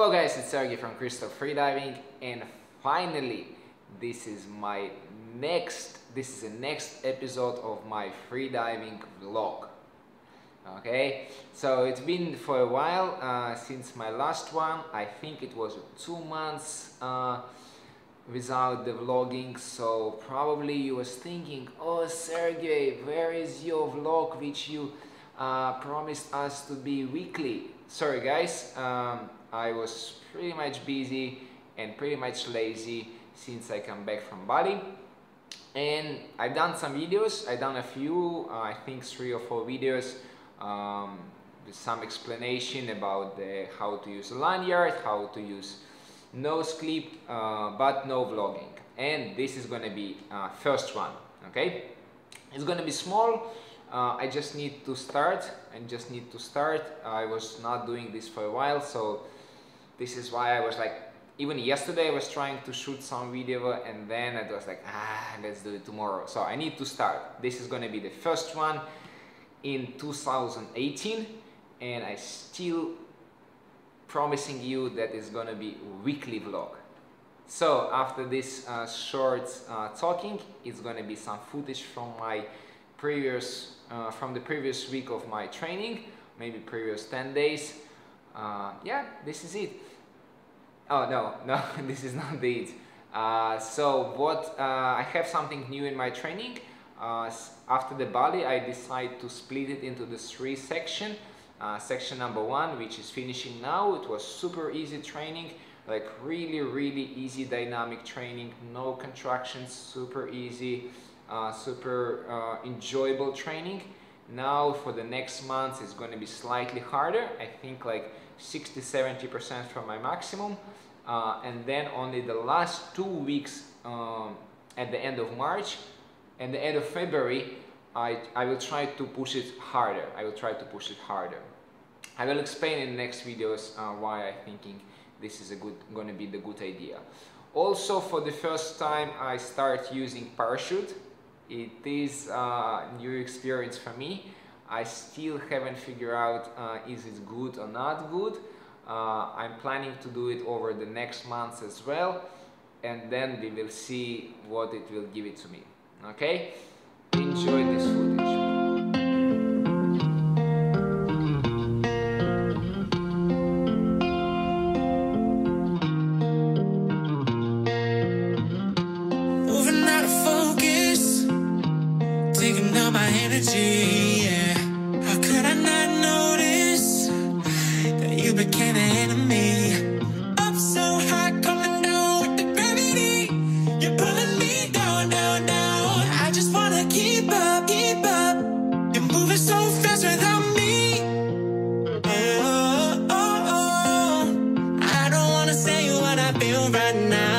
Hello guys, it's Sergey from Crystal Freediving, and finally this is the next episode of my freediving vlog. Okay, so it's been for a while since my last one. I think it was 2 months without the vlogging, so probably you was thinking, oh Sergey, where is your vlog which you promised us to be weekly? Sorry guys, I was pretty much busy and pretty much lazy since I come back from Bali, and I've done some videos. I've done a few, I think 3 or 4 videos with some explanation about how to use a lanyard, how to use nose clip, but no vlogging, and this is gonna be first one. Okay, it's gonna be small. I just need to start. I was not doing this for a while, so this is why I was like, even yesterday I was trying to shoot some video, and then I was like, let's do it tomorrow. So I need to start. This is gonna be the first one in 2018, and I still promising you that it's gonna be weekly vlog. So after this short talking, it's gonna be some footage from my previous week of my training, maybe previous 10 days. Yeah, this is it. Oh no, this is not it. So what? I have something new in my training. After the Bali, I decide to split it into the 3 sections. Section number 1, which is finishing now. It was super easy training, like really easy dynamic training, no contractions, super easy. Super enjoyable training. Now for the next month it's going to be slightly harder, I think like 60–70% from my maximum, and then only the last 2 weeks, at the end of March and the end of February, I will try to push it harder. I will explain in the next videos why I'm thinking this is gonna be the good idea. Also, for the first time I start using parachute. It is a new experience for me. I still haven't figured out is it good or not good. I'm planning to do it over the next months as well, and then we will see what it will give it to me. Okay? Enjoy this footage. Right now